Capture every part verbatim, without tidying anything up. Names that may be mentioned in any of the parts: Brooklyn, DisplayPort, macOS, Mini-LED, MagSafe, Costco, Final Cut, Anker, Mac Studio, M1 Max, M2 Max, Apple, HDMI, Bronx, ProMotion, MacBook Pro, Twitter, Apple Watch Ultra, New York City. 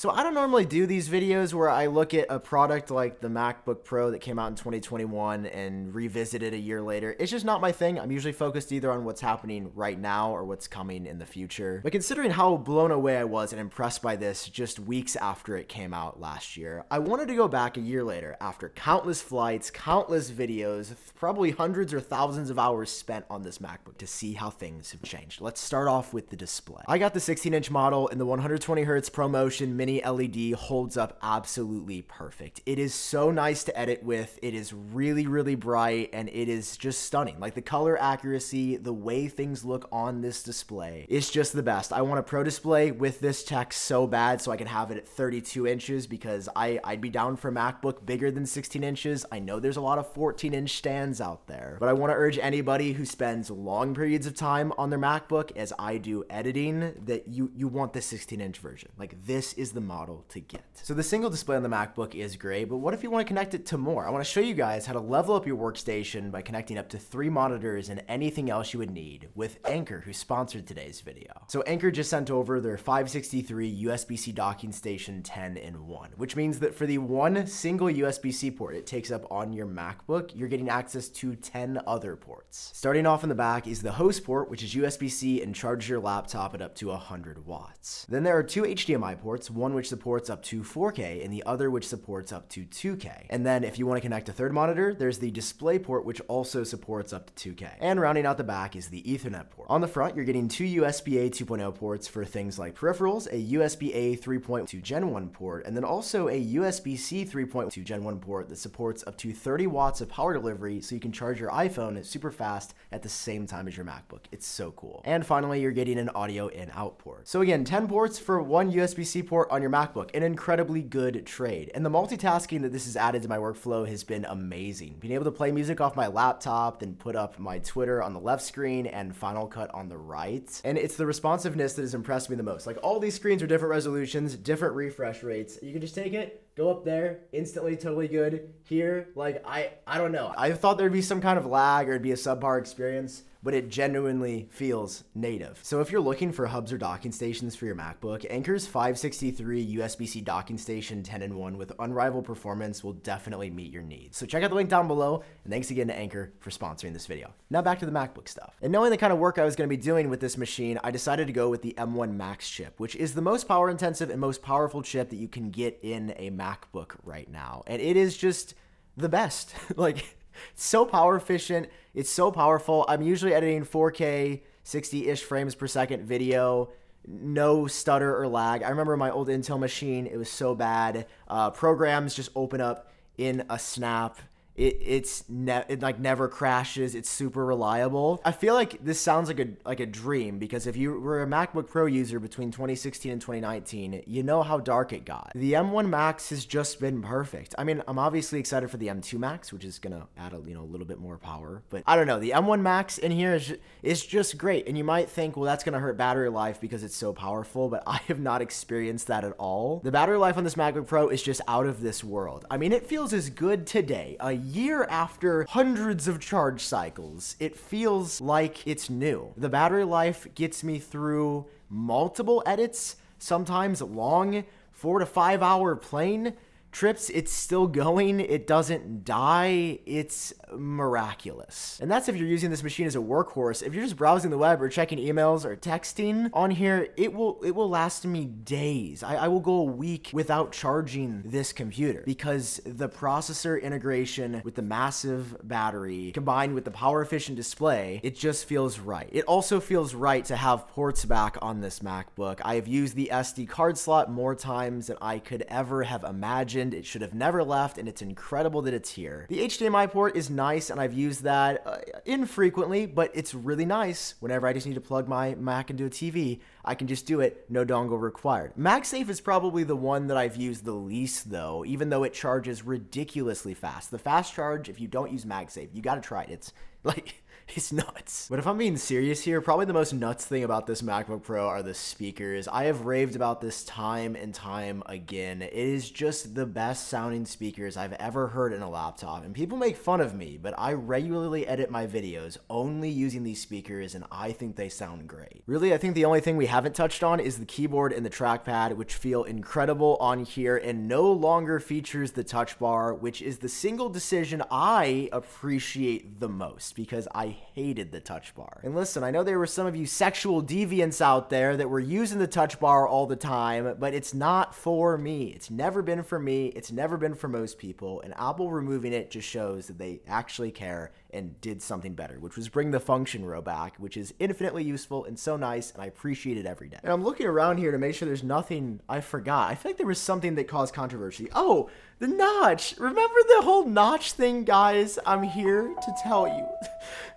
So I don't normally do these videos where I look at a product like the MacBook Pro that came out in twenty twenty-one and revisit it a year later. It's just not my thing. I'm usually focused either on what's happening right now or what's coming in the future. But considering how blown away I was and impressed by this just weeks after it came out last year, I wanted to go back a year later after countless flights, countless videos, probably hundreds or thousands of hours spent on this MacBook to see how things have changed. Let's start off with the display. I got the sixteen inch model and the one hundred twenty hertz ProMotion Mini L E D holds up absolutely perfect. It is so nice to edit with. It is really, really bright and it is just stunning. Like the color accuracy, the way things look on this display, it's just the best. I want a Pro display with this tech so bad so I can have it at thirty-two inches because I, I'd be down for a MacBook bigger than sixteen inches. I know there's a lot of fourteen inch stands out there, but I want to urge anybody who spends long periods of time on their MacBook, as I do editing, that you, you want the sixteen inch version. Like this is the model to get. So the single display on the MacBook is great, but what if you want to connect it to more? I want to show you guys how to level up your workstation by connecting up to three monitors and anything else you would need with Anker, who sponsored today's video. So Anker just sent over their five sixty-three U S B C docking station ten in one, which means that for the one single U S B C port it takes up on your MacBook, you're getting access to ten other ports. Starting off in the back is the host port, which is U S B C and charges your laptop at up to one hundred watts. Then there are two H D M I ports, one which supports up to four K and the other which supports up to two K. And then if you want to connect a third monitor, there's the DisplayPort, which also supports up to two K. And rounding out the back is the Ethernet port. On the front, you're getting two U S B A two point oh ports for things like peripherals, a U S B A three point two Gen one port, and then also a U S B C three point two Gen one port that supports up to thirty watts of power delivery so you can charge your iPhone super fast at the same time as your MacBook. It's so cool. And finally, you're getting an audio in out port. So again, ten ports for one U S B C port on your MacBook, an incredibly good trade. And the multitasking that this has added to my workflow has been amazing. Being able to play music off my laptop, then put up my Twitter on the left screen and Final Cut on the right. And it's the responsiveness that has impressed me the most. Like all these screens are different resolutions, different refresh rates. You can just take it, go up there, instantly totally good. Here, like I, I don't know. I thought there'd be some kind of lag or it'd be a subpar experience, but it genuinely feels native. So if you're looking for hubs or docking stations for your MacBook, Anker's five sixty-three U S B C docking station ten in one with unrivaled performance will definitely meet your needs. So check out the link down below, and thanks again to Anker for sponsoring this video. Now back to the MacBook stuff. And knowing the kind of work I was gonna be doing with this machine, I decided to go with the M one Max chip, which is the most power intensive and most powerful chip that you can get in a MacBook right now. And it is just the best. Like, it's so power efficient. It's so powerful. I'm usually editing four K, sixty-ish frames per second video, no stutter or lag. I remember my old Intel machine, it was so bad. Uh, programs just open up in a snap. It, it's ne it like never crashes. It's super reliable. I feel like this sounds like a like a dream because if you were a MacBook Pro user between twenty sixteen and twenty nineteen, you know how dark it got. The M one Max has just been perfect. I mean, I'm obviously excited for the M two Max, which is gonna add a you know a little bit more power. But I don't know, the M one Max in here is is just great. And you might think, well, that's gonna hurt battery life because it's so powerful. But I have not experienced that at all. The battery life on this MacBook Pro is just out of this world. I mean, it feels as good today. A year after hundreds of charge cycles, it feels like it's new. The battery life gets me through multiple edits, sometimes long four to five hour plane trips. It's still going. It doesn't die. It's miraculous. And that's if you're using this machine as a workhorse. If you're just browsing the web or checking emails or texting on here, it will it will last me days. I, I will go a week without charging this computer because the processor integration with the massive battery combined with the power efficient display, it just feels right. It also feels right to have ports back on this MacBook. I have used the S D card slot more times than I could ever have imagined. It should have never left, and it's incredible that it's here. The H D M I port is nice, and I've used that uh, infrequently, but it's really nice. Whenever I just need to plug my Mac into a T V, I can just do it, no dongle required. MagSafe is probably the one that I've used the least, though, even though it charges ridiculously fast. The fast charge, if you don't use MagSafe, you gotta try it. It's like... It's nuts. But if I'm being serious here, probably the most nuts thing about this MacBook Pro are the speakers. I have raved about this time and time again. It is just the best sounding speakers I've ever heard in a laptop, and people make fun of me, but I regularly edit my videos only using these speakers, and I think they sound great. Really, I think the only thing we haven't touched on is the keyboard and the trackpad, which feel incredible on here and no longer features the touch bar, which is the single decision I appreciate the most, because I hated the touch bar. And listen, I know there were some of you sexual deviants out there that were using the touch bar all the time, but it's not for me. It's never been for me. It's never been for most people. And Apple removing it just shows that they actually care and did something better, which was bring the function row back, which is infinitely useful and so nice, and I appreciate it every day. And I'm looking around here to make sure there's nothing I forgot. I feel like there was something that caused controversy. Oh, the notch. Remember the whole notch thing, guys? I'm here to tell you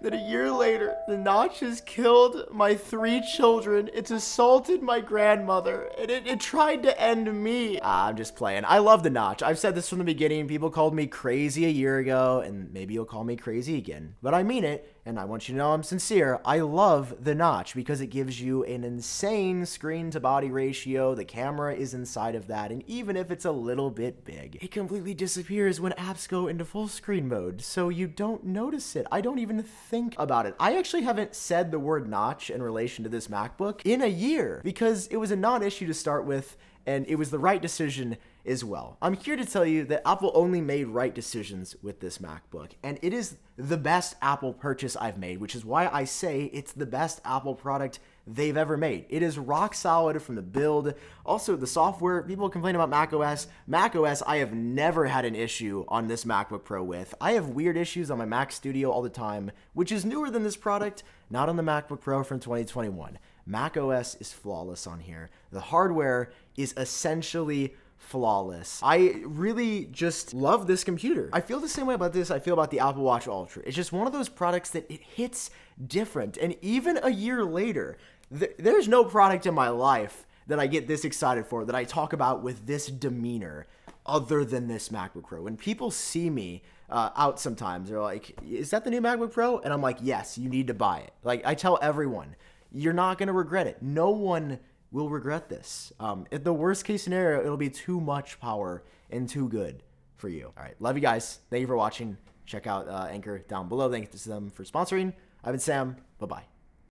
that a year later, the notch has killed my three children, it's assaulted my grandmother, and it, it tried to end me. Ah, I'm just playing. I love the notch. I've said this from the beginning. People called me crazy a year ago, and maybe you'll call me crazy again, but I mean it. And I want you to know I'm sincere. I love the notch because it gives you an insane screen to body ratio. The camera is inside of that. And even if it's a little bit big, it completely disappears when apps go into full screen mode. So you don't notice it. I don't even think about it. I actually haven't said the word notch in relation to this MacBook in a year because it was a non-issue to start with. And it was the right decision as well. I'm here to tell you that Apple only made right decisions with this MacBook, and it is the best Apple purchase I've made, which is why I say it's the best Apple product they've ever made. It is rock solid from the build. Also, the software, people complain about macOS. macOS, I have never had an issue on this MacBook Pro with. I have weird issues on my Mac Studio all the time, which is newer than this product, not on the MacBook Pro from twenty twenty-one. macOS is flawless on here. The hardware is essentially flawless. I really just love this computer. I feel the same way about this I feel about the Apple Watch Ultra. It's just one of those products that it hits different. And even a year later, th there's no product in my life that I get this excited for, that I talk about with this demeanor, other than this MacBook Pro. When people see me uh, out sometimes, they're like, is that the new MacBook Pro? And I'm like, yes, you need to buy it. Like, I tell everyone, you're not gonna regret it. No one will regret this. Um, at the worst case scenario, it'll be too much power and too good for you. All right, love you guys. Thank you for watching. Check out uh, Anker down below. Thanks to them for sponsoring. I've been Sam, bye-bye.